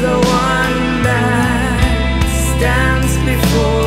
the one that stands before.